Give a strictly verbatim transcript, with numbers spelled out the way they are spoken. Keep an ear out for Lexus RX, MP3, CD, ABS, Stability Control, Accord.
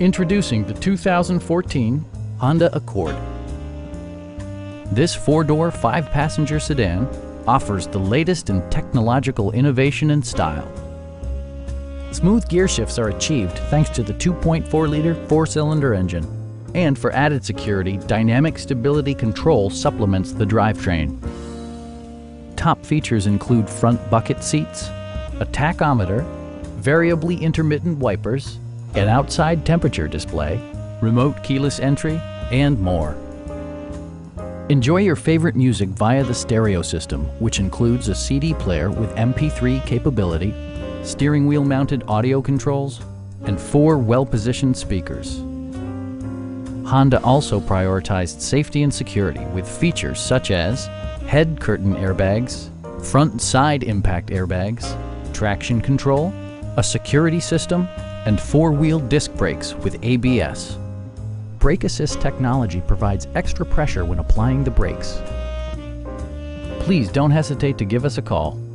Introducing the two thousand fourteen Honda Accord. This four-door, five-passenger sedan offers the latest in technological innovation and style. Smooth gear shifts are achieved thanks to the two point four liter four-cylinder engine. And for added security, Dynamic Stability Control supplements the drivetrain. Top features include front bucket seats, a tachometer, variably intermittent wipers, an outside temperature display, remote keyless entry, and more. Enjoy your favorite music via the stereo system, which includes a C D player with M P three capability, steering wheel mounted audio controls, and four well-positioned speakers. Honda also prioritized safety and security with features such as head curtain airbags, front and side impact airbags, traction control, a security system, and four-wheel disc brakes with A B S. Brake assist technology provides extra pressure when applying the brakes. Please don't hesitate to give us a call.